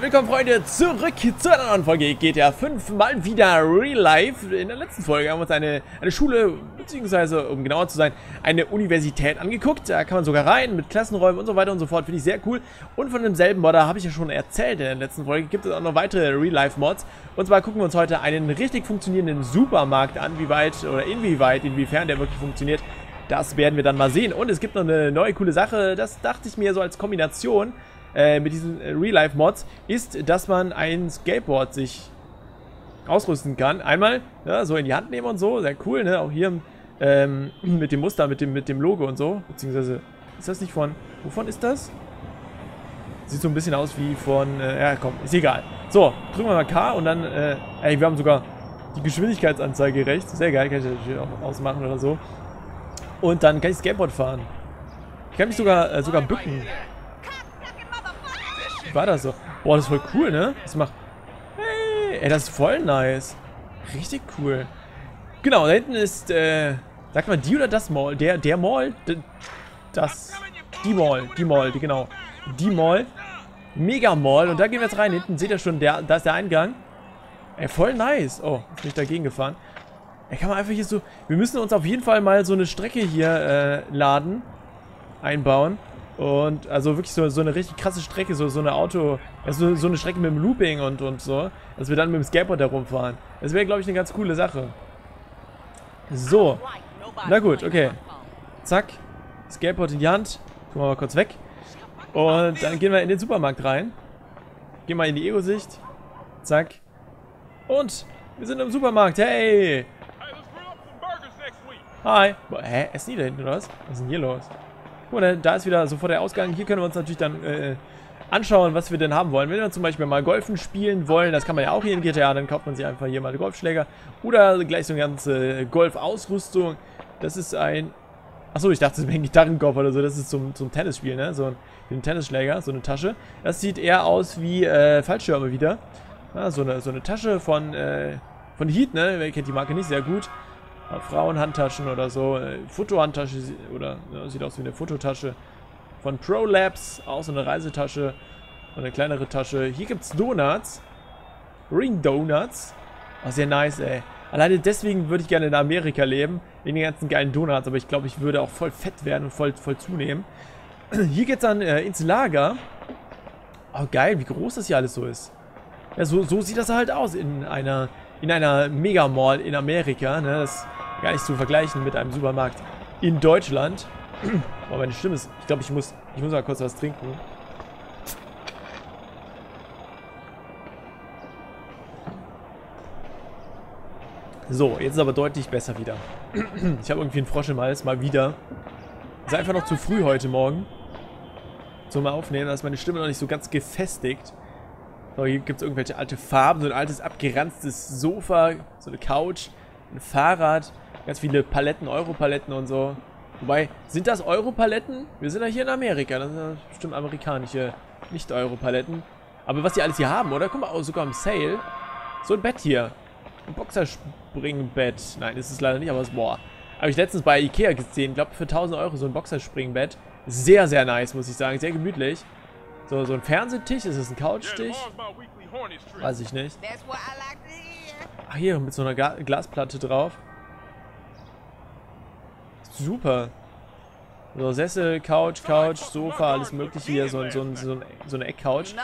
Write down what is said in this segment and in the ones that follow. Willkommen Freunde zurück zu einer neuen Folge GTA 5, mal wieder Real Life. In der letzten Folge haben wir uns eine Schule, beziehungsweise um genauer zu sein, eine Universität angeguckt. Da kann man sogar rein mit Klassenräumen und so weiter und so fort, finde ich sehr cool. Und von demselben Modder habe ich ja schon erzählt, in der letzten Folge gibt es auch noch weitere Real Life Mods. Und zwar gucken wir uns heute einen richtig funktionierenden Supermarkt an, wie weit oder inwiefern der wirklich funktioniert. Das werden wir dann mal sehen. Und es gibt noch eine neue coole Sache, das dachte ich mir so als Kombination mit diesen Real-Life-Mods, ist, dass man ein Skateboard sich ausrüsten kann. Einmal ja, so in die Hand nehmen und so, sehr cool, ne? Auch hier mit dem Muster, mit dem Logo und so. Beziehungsweise, ist das nicht von, wovon ist das? Sieht so ein bisschen aus wie von, ja komm, ist egal. So, drücken wir mal K und dann, ey, wir haben sogar die Geschwindigkeitsanzeige rechts. Sehr geil, kann ich das natürlich auch ausmachen oder so. Und dann kann ich Skateboard fahren. Ich kann mich sogar bücken. War das so? Boah, das ist voll cool, ne? Das macht... Hey, ey, das ist voll nice. Richtig cool. Genau, da hinten ist, sagt man die oder das Mall? Der Mall? Die Mall. Mega Mall. Und da gehen wir jetzt rein. Hinten seht ihr schon, da ist der Eingang. Ey, voll nice. Oh, jetzt bin ich dagegen gefahren. Ey, kann man einfach hier so... Wir müssen uns auf jeden Fall mal so eine Strecke hier, einbauen. Und also wirklich so eine richtig krasse Strecke, so eine Auto, also so eine Strecke mit dem Looping und so, dass wir dann mit dem Skateboard da rumfahren. Das wäre, glaube ich, eine ganz coole Sache. So, na gut, okay. Zack, Skateboard in die Hand, tun wir mal kurz weg. Und dann gehen wir in den Supermarkt rein. Gehen mal in die Ego-Sicht. Zack. Und wir sind im Supermarkt, hey! Hi. Boah, hä, essen die da hinten oder was? Was ist denn hier los? Guck mal, da ist wieder sofort der Ausgang. Hier können wir uns natürlich dann anschauen, was wir denn haben wollen. Wenn wir zum Beispiel mal Golfen spielen wollen, das kann man ja auch hier in GTA, dann kauft man sich einfach hier mal einen Golfschläger. Oder gleich so eine ganze Golfausrüstung. Das ist ein... Achso, ich dachte, das wäre ein Gitarrenkopf oder so. Das ist zum Tennisspiel, ne? So ein Tennisschläger, so eine Tasche. Das sieht eher aus wie Fallschirme wieder. Ja, so eine Tasche von Heat, ne? Wer kennt die Marke nicht, sehr gut. Frauenhandtaschen oder so, Fotohandtasche oder ja, sieht aus wie eine Fototasche von ProLabs, auch so eine Reisetasche und eine kleinere Tasche. Hier gibt's Donuts, Ring Donuts, oh, sehr nice, ey. Alleine deswegen würde ich gerne in Amerika leben, wegen den ganzen geilen Donuts, aber ich glaube, ich würde auch voll fett werden und voll zunehmen. Hier geht's dann ins Lager. Oh geil, wie groß das hier alles so ist. Ja, so sieht das halt aus in einer Mega-Mall in Amerika, ne? Das ist gar nicht zu vergleichen mit einem Supermarkt in Deutschland. Oh, meine Stimme ist... Ich glaube, ich muss mal kurz was trinken. So, jetzt ist aber deutlich besser wieder. Ich habe irgendwie einen Frosch im Hals, mal wieder. Ist einfach noch zu früh heute Morgen. So, mal aufnehmen, da ist meine Stimme noch nicht so ganz gefestigt. So, hier gibt es irgendwelche alte Farben, so ein altes abgeranztes Sofa, so eine Couch, ein Fahrrad, ganz viele Paletten, Europaletten und so. Wobei, sind das Europaletten? Wir sind ja hier in Amerika, das sind bestimmt amerikanische Nicht-Europaletten. Aber was die alles hier haben, oder? Guck mal, oh, sogar im Sale. So ein Bett hier. Ein Boxerspringbett. Nein, ist es leider nicht, aber es boah. Habe ich letztens bei Ikea gesehen, glaube für 1000 Euro so ein Boxerspringbett. Sehr, sehr nice, muss ich sagen, sehr gemütlich. So ein Fernsehtisch, ist es ein Couchtisch? Weiß ich nicht. Ach hier, mit so einer Glasplatte drauf. Super. So Sessel, Couch, Sofa, alles mögliche hier, so eine Eckcouch.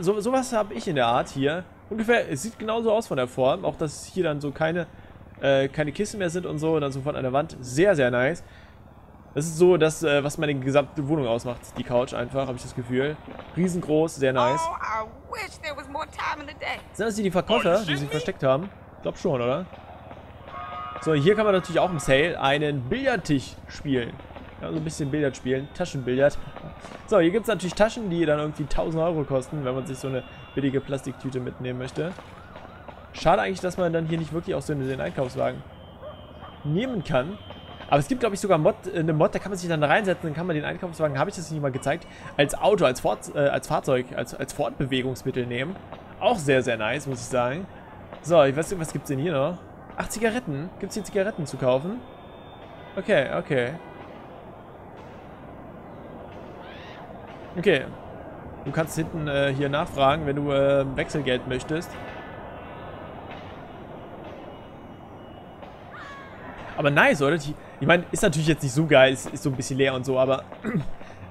Sowas habe ich in der Art hier. Ungefähr, es sieht genauso aus von der Form, auch dass hier dann so keine Kissen mehr sind und so, und dann sofort an der Wand. Sehr, sehr nice. Das ist so das, was meine gesamte Wohnung ausmacht. Die Couch einfach, habe ich das Gefühl. Riesengroß, sehr nice. Sind das die Verkäufer, die sich versteckt haben? Ich glaube schon, oder? So, hier kann man natürlich auch im Sale einen Billardtisch spielen. Ja, so ein bisschen Billard spielen, Taschenbillard. So, hier gibt es natürlich Taschen, die dann irgendwie 1000 Euro kosten, wenn man sich so eine billige Plastiktüte mitnehmen möchte. Schade eigentlich, dass man dann hier nicht wirklich auch so den Einkaufswagen nehmen kann. Aber es gibt, glaube ich, sogar eine Mod, da kann man sich dann reinsetzen, dann kann man den Einkaufswagen, habe ich das nicht mal gezeigt, als Auto, als Fahrzeug, als Fortbewegungsmittel nehmen. Auch sehr, sehr nice, muss ich sagen. So, ich weiß nicht, was gibt es denn hier noch? Ach, Zigaretten. Gibt es hier Zigaretten zu kaufen? Okay, okay. Okay. Du kannst hinten hier nachfragen, wenn du Wechselgeld möchtest. Aber nice, oder? Ich meine, ist natürlich jetzt nicht so geil, ist so ein bisschen leer und so, aber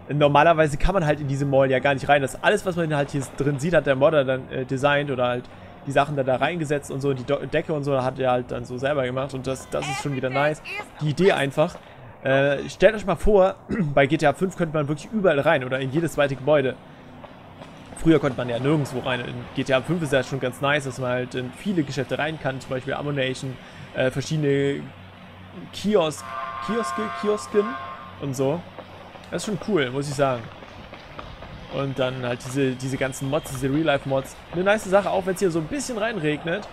normalerweise kann man halt in diese Mall ja gar nicht rein. Das alles, was man halt hier drin sieht, hat der Modder dann designt oder halt die Sachen da reingesetzt und so. Die Decke und so hat er halt dann so selber gemacht und das ist schon wieder nice. Die Idee einfach. Stellt euch mal vor, bei GTA 5 könnte man wirklich überall rein oder in jedes zweite Gebäude. Früher konnte man ja nirgendwo rein. In GTA 5 ist ja schon ganz nice, dass man halt in viele Geschäfte rein kann, zum Beispiel Ammonation, verschiedene Kiosken und so. Das ist schon cool, muss ich sagen. Und dann halt diese ganzen Mods, diese Real-Life-Mods. Eine nice Sache, auch wenn es hier so ein bisschen reinregnet.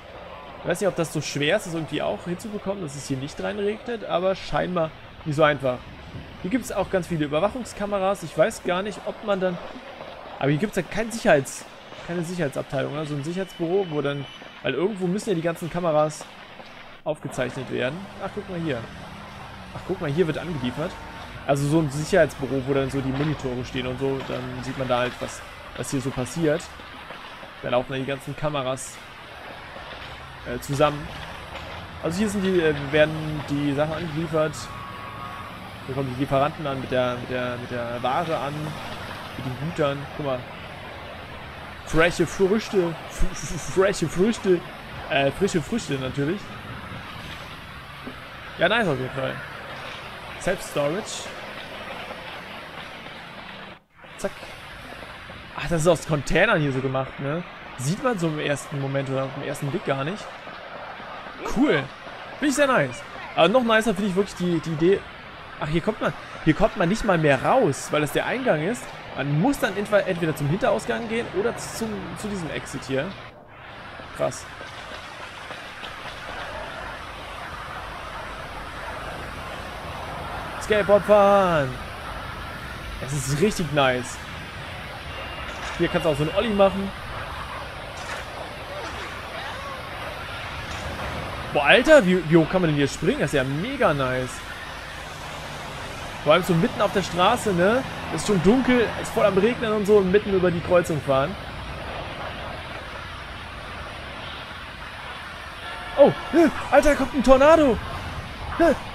Ich weiß nicht, ob das so schwer ist, das irgendwie auch hinzubekommen, dass es hier nicht reinregnet, aber scheinbar nicht so einfach. Hier gibt es auch ganz viele Überwachungskameras. Ich weiß gar nicht, ob man dann... Aber hier gibt es ja keine Sicherheitsabteilung, oder? So ein Sicherheitsbüro, wo dann... Weil irgendwo müssen ja die ganzen Kameras aufgezeichnet werden. Ach, guck mal hier. Ach, guck mal, hier wird angeliefert. Also so ein Sicherheitsbüro, wo dann so die Monitore stehen und so. Dann sieht man da halt, was hier so passiert. Da laufen dann die ganzen Kameras zusammen. Also hier sind werden die Sachen angeliefert. Hier kommen die Lieferanten an mit der Ware an. Mit den Gütern. Guck mal. Frische Früchte natürlich. Ja, nice auf jeden Fall. Self-Storage. Zack. Ach, das ist aus Containern hier so gemacht, ne? Sieht man so im ersten Moment oder im ersten Blick gar nicht. Cool. Finde ich sehr nice. Aber noch nicer finde ich wirklich die Idee... Ach, hier kommt man nicht mal mehr raus, weil das der Eingang ist. Man muss dann entweder zum Hinterausgang gehen oder zu diesem Exit hier. Krass. Skateboard fahren! Das ist richtig nice. Hier kannst du auch so einen Olli machen. Boah, Alter, wie hoch kann man denn hier springen? Das ist ja mega nice. Vor allem so mitten auf der Straße, ne? Ist schon dunkel, ist voll am Regnen und so und mitten über die Kreuzung fahren. Oh, Alter, da kommt ein Tornado!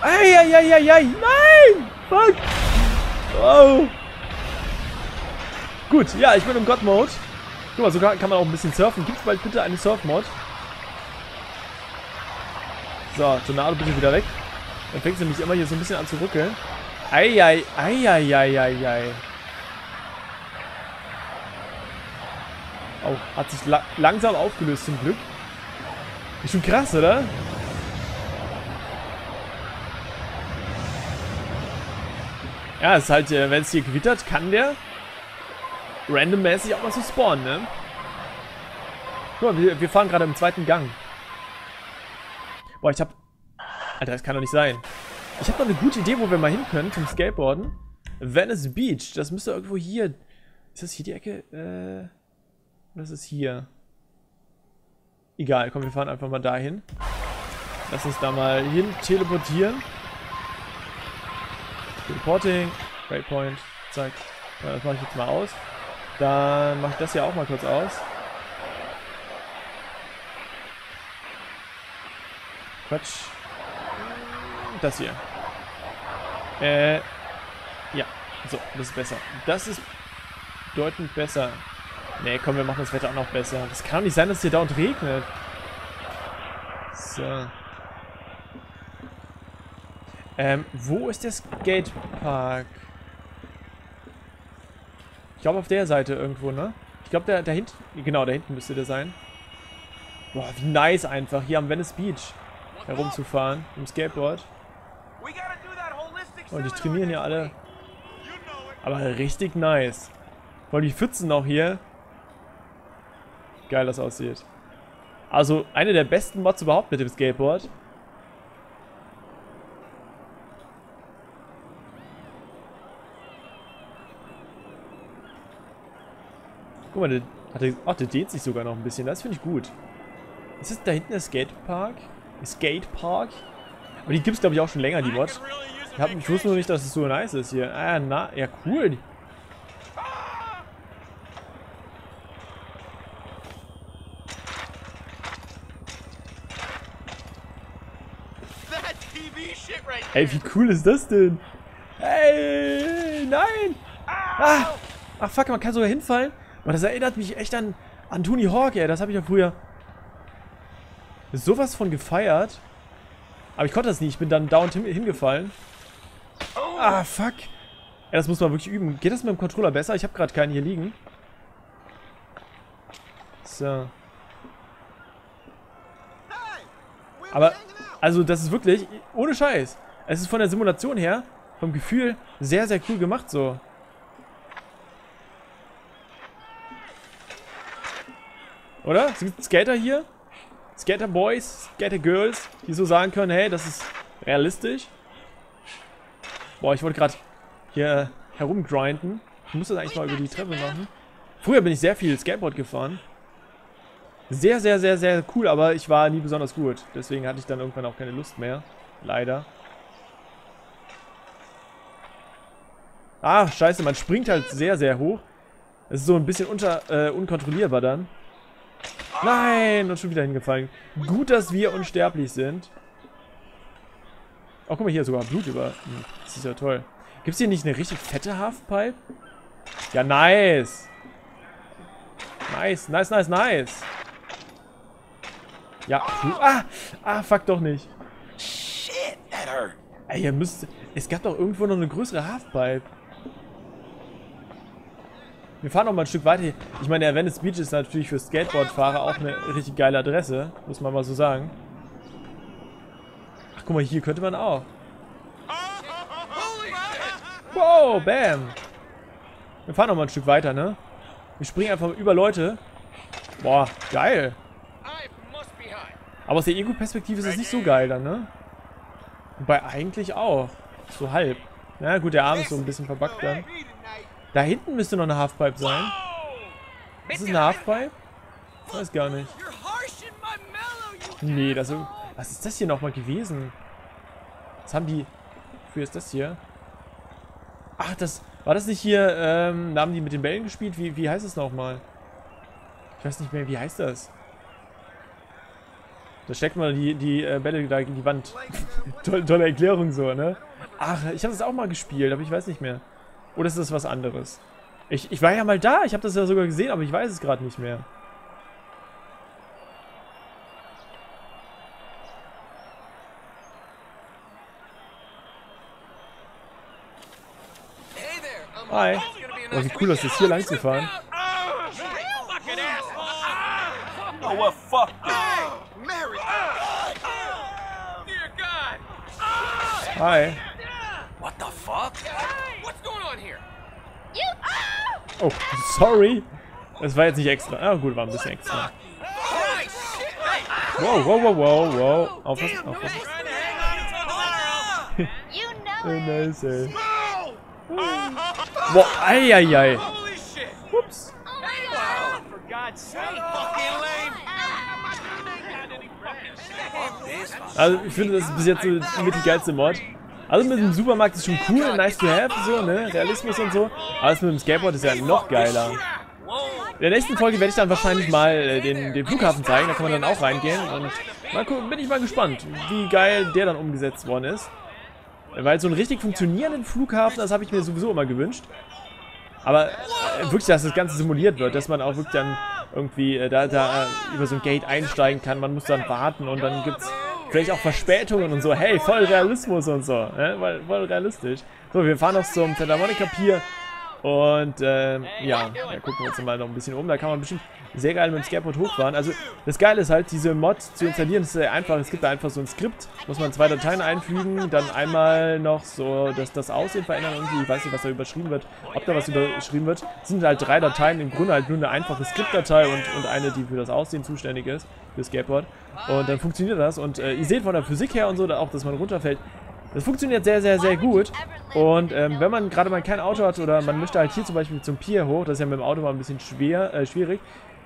Eieieiei, nein! Fuck! Oh! Gut, ja, ich bin im God-Mode. Guck mal, sogar kann man auch ein bisschen surfen. Gibt's bald bitte eine Surf-Mod? So, Tornado bitte wieder weg. Dann fängt sie nämlich immer hier so ein bisschen an zu ruckeln. Eieieiei. Oh, hat sich langsam aufgelöst zum Glück. Ist schon krass, oder? Ja, es ist halt, wenn es hier gewittert, kann der randommäßig auch mal so spawnen, ne? Guck mal, wir fahren gerade im zweiten Gang. Boah, ich hab... Alter, das kann doch nicht sein. Ich hab noch eine gute Idee, wo wir mal hin können zum Skateboarden. Venice Beach, das müsste irgendwo hier... Ist das hier die Ecke? Das ist hier. Egal, komm, wir fahren einfach mal dahin. Lass uns da mal hin teleportieren. Reporting, Breakpoint, zack. Das mache ich jetzt mal aus. Dann mache ich das hier auch mal kurz aus. Quatsch. Das hier. Ja. So, das ist besser. Das ist deutend besser. Ne, komm, wir machen das Wetter auch noch besser. Das kann doch nicht sein, dass es hier dauernd regnet. So. Wo ist der Skatepark? Ich glaube auf der Seite irgendwo, ne? Ich glaube da hinten, genau, da hinten müsste der sein. Boah, wie nice einfach, hier am Venice Beach herumzufahren, im Skateboard. Und die trainieren ja alle. Aber richtig nice. Vor allem die Pfützen auch hier. Geil, das aussieht. Also, eine der besten Mods überhaupt mit dem Skateboard. Guck mal, der dehnt sich sogar noch ein bisschen. Das finde ich gut. Ist das da hinten der Skatepark? Skatepark? Aber die gibt es, glaube ich, auch schon länger, die Mod. Ich wusste nur nicht, dass es so nice ist hier. Ah, na, ja, cool. Ey, wie cool ist das denn? Ey, nein! Ah, ach fuck, man kann sogar hinfallen. Aber das erinnert mich echt an Tony Hawk, ey. Das habe ich ja früher sowas von gefeiert. Aber ich konnte das nicht. Ich bin dann down hingefallen. Ah, fuck. Ja, das muss man wirklich üben. Geht das mit dem Controller besser? Ich habe gerade keinen hier liegen. So. Aber, also das ist wirklich, ohne Scheiß. Es ist von der Simulation her, vom Gefühl, sehr, sehr cool gemacht so. Oder? Es gibt Skater hier. Skater Boys, Skater Girls, die so sagen können, hey, das ist realistisch. Boah, ich wollte gerade hier herumgrinden. Ich muss das eigentlich mal über die Treppe machen. Früher bin ich sehr viel Skateboard gefahren. Sehr, sehr, sehr, sehr cool, aber ich war nie besonders gut. Deswegen hatte ich dann irgendwann auch keine Lust mehr. Leider. Ah, scheiße, man springt halt sehr, sehr hoch. Es ist so ein bisschen unkontrollierbar dann. Nein, und schon wieder hingefallen. Gut, dass wir unsterblich sind. Oh, guck mal, hier sogar Blut über. Das ist ja toll. Gibt es hier nicht eine richtig fette Halfpipe? Ja, nice. Nice, nice, nice, nice. Ja. Ah, ah, fuck doch nicht. Shit, ey, ihr müsst. Es gab doch irgendwo noch eine größere Halfpipe. Wir fahren noch mal ein Stück weiter hier. Ich meine, der Venice Beach ist natürlich für Skateboardfahrer auch eine richtig geile Adresse. Muss man mal so sagen. Ach, guck mal, hier könnte man auch. Wow, bam. Wir fahren noch mal ein Stück weiter, ne? Wir springen einfach über Leute. Boah, geil. Aber aus der Ego-Perspektive ist es nicht so geil dann, ne? Wobei eigentlich auch. So halb. Na gut, der Arm ist so ein bisschen verbuggt dann. Da hinten müsste noch eine Halfpipe sein. Ist das eine Halfpipe? Ich weiß gar nicht. Nee, das ist... Was ist das hier nochmal gewesen? Was haben die... Wofür ist das hier? Ach, das... War das nicht hier... da haben die mit den Bällen gespielt? Wie heißt das nochmal? Ich weiß nicht mehr, wie heißt das? Da steckt man die Bälle da gegen die Wand. Tolle Erklärung so, ne? Ach, ich habe das auch mal gespielt, aber ich weiß nicht mehr. Oder ist das was anderes? Ich war ja mal da, ich habe das ja sogar gesehen, aber ich weiß es gerade nicht mehr. Hi. Oh, wie cool, dass das hier lang zu fahren. Oh, what fuck? Hi. What the fuck? What's going on here? Oh, sorry. Das war jetzt nicht extra. Ah, gut, war ein bisschen extra. Wow, wow, wow, wow, wow. Aufpassen, aufpassen. Nice, ey. Wow, ei, ei, ei. Ups. Also ich finde, das ist bis jetzt so mit die geilste Mod. Also mit dem Supermarkt ist schon cool, nice to have, so, ne, Realismus und so. Aber das mit dem Skateboard ist ja noch geiler. In der nächsten Folge werde ich dann wahrscheinlich mal den Flughafen zeigen, da kann man dann auch reingehen. Und mal gucken, bin ich mal gespannt, wie geil der dann umgesetzt worden ist. Weil so einen richtig funktionierenden Flughafen, das habe ich mir sowieso immer gewünscht. Aber wirklich, dass das Ganze simuliert wird, dass man auch wirklich dann irgendwie da über so ein Gate einsteigen kann, man muss dann warten und dann gibt's vielleicht auch Verspätungen und so, hey, voll Realismus und so, ne? Voll realistisch. So, wir fahren noch zum Santa Monica Pier und ja, gucken wir uns mal noch ein bisschen um, da kann man bestimmt sehr geil mit dem Skateboard hochfahren. Also das Geile ist halt, diese Mod zu installieren ist sehr einfach, es gibt da einfach so ein Skript, muss man 2 Dateien einfügen, dann einmal noch so, dass das Aussehen verändern irgendwie, ich weiß nicht, was da überschrieben wird, ob da was überschrieben wird, es sind halt 3 Dateien, im Grunde halt nur eine einfache Skriptdatei und eine, die für das Aussehen zuständig ist, für Skateboard. Und dann funktioniert das und ihr seht von der Physik her und so, auch dass man runterfällt, das funktioniert sehr, sehr, sehr gut. Und wenn man gerade mal kein Auto hat oder man möchte halt hier zum Beispiel zum Pier hoch, das ist ja mit dem Auto mal ein bisschen schwierig,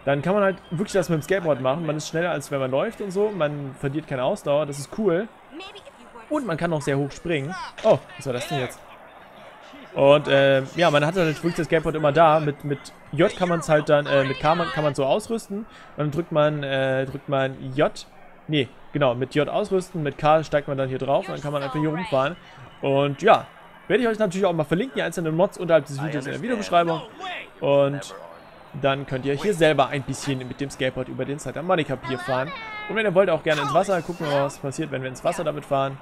dann kann man halt wirklich das mit dem Skateboard machen. Man ist schneller, als wenn man läuft und so. Man verliert keine Ausdauer, das ist cool. Und man kann auch sehr hoch springen. Oh, was war das denn jetzt? Und ja, man hat halt wirklich das Skateboard immer da. Mit J kann man es halt dann, mit K kann man es so ausrüsten. Und dann drückt man J Nee, genau, mit J ausrüsten, mit K steigt man dann hier drauf und dann kann man einfach hier rumfahren. Und ja, werde ich euch natürlich auch mal verlinken, die einzelnen Mods unterhalb des Videos in der Videobeschreibung. Und dann könnt ihr hier selber ein bisschen mit dem Skateboard über den Santa Monica Pier fahren. Und wenn ihr wollt, auch gerne ins Wasser. Gucken wir mal, was passiert, wenn wir ins Wasser damit fahren.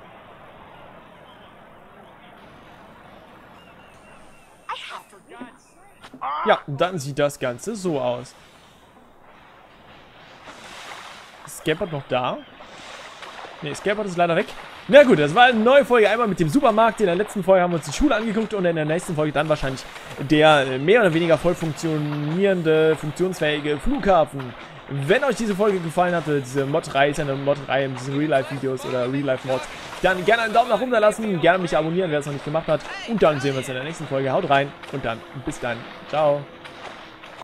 Ja, und dann sieht das Ganze so aus. Ist Skateboard noch da? Ne, Skateboard ist leider weg. Na gut, das war eine neue Folge. Einmal mit dem Supermarkt. In der letzten Folge haben wir uns die Schule angeguckt und in der nächsten Folge dann wahrscheinlich der mehr oder weniger voll funktionierende, funktionsfähige Flughafen. Wenn euch diese Folge gefallen hatte, diese Mod-Reihe, ist eine Mod-Reihe mit diesen Real-Life-Videos oder Real-Life-Mods, dann gerne einen Daumen nach oben da lassen, gerne mich abonnieren, wer es noch nicht gemacht hat. Und dann sehen wir uns in der nächsten Folge. Haut rein und dann bis dann. Ciao.